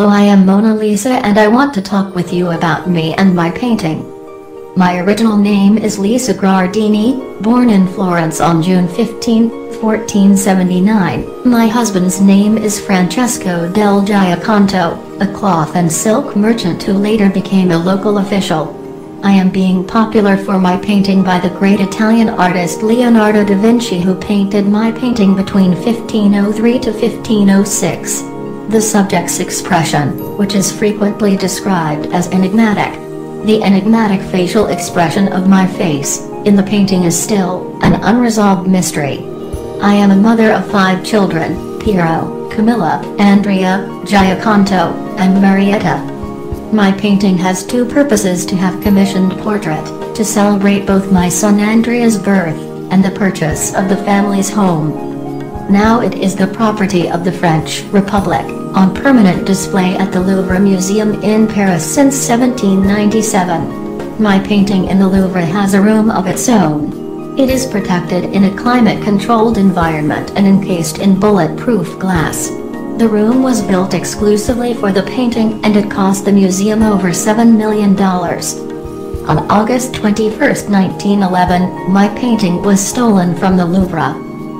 Hello, I am Mona Lisa and I want to talk with you about me and my painting. My original name is Lisa Gherardini, born in Florence on June 15, 1479. My husband's name is Francesco del Giocondo, a cloth and silk merchant who later became a local official. I am being popular for my painting by the great Italian artist Leonardo da Vinci, who painted my painting between 1503 to 1506. The subject's expression, which is frequently described as enigmatic. The enigmatic facial expression of my face, in the painting is still an unresolved mystery. I am a mother of 5 children, Piero, Camilla, Andrea, Giocondo, and Marietta. My painting has 2 purposes: to have commissioned portrait, to celebrate both my son Andrea's birth, and the purchase of the family's home. Now it is the property of the French Republic, on permanent display at the Louvre Museum in Paris since 1797. My painting in the Louvre has a room of its own. It is protected in a climate-controlled environment and encased in bulletproof glass. The room was built exclusively for the painting and it cost the museum over $7 million. On August 21, 1911, my painting was stolen from the Louvre.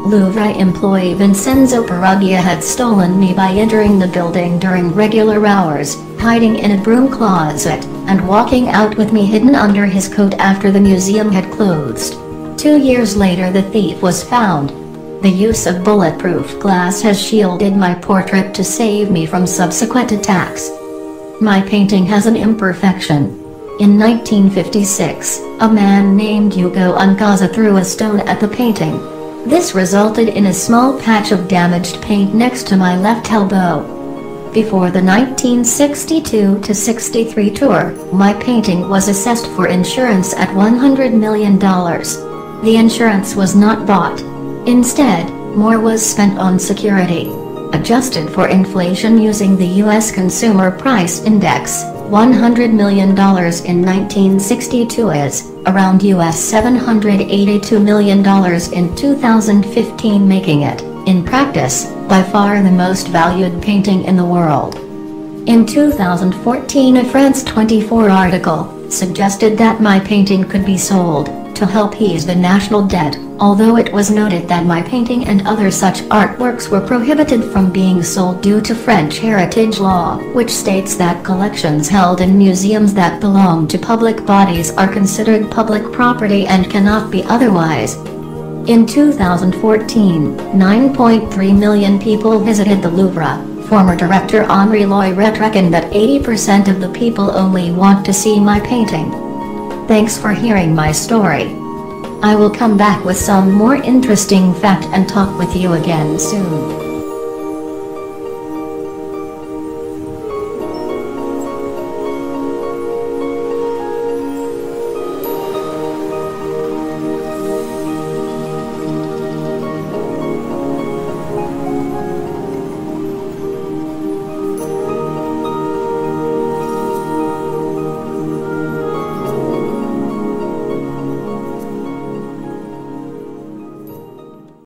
Louvre employee Vincenzo Peruggia had stolen me by entering the building during regular hours, hiding in a broom closet, and walking out with me hidden under his coat after the museum had closed. 2 years later the thief was found. The use of bulletproof glass has shielded my portrait to save me from subsequent attacks. My painting has an imperfection. In 1956, a man named Ugo Ungaza threw a stone at the painting. This resulted in a small patch of damaged paint next to my left elbow. Before the 1962-63 tour, my painting was assessed for insurance at $100 million. The insurance was not bought. Instead, more was spent on security. Adjusted for inflation using the U.S. Consumer Price Index, $100 million in 1962 is around U.S. $782 million in 2015, making it, in practice, by far the most valued painting in the world. In 2014, a France 24 article suggested that my painting could be sold to help ease the national debt, although it was noted that my painting and other such artworks were prohibited from being sold due to French heritage law, which states that collections held in museums that belong to public bodies are considered public property and cannot be otherwise. In 2014, 9.3 million people visited the Louvre. Former director Henri Loyrette reckoned that 80% of the people only want to see my painting. Thanks for hearing my story. I will come back with some more interesting fact and talk with you again soon.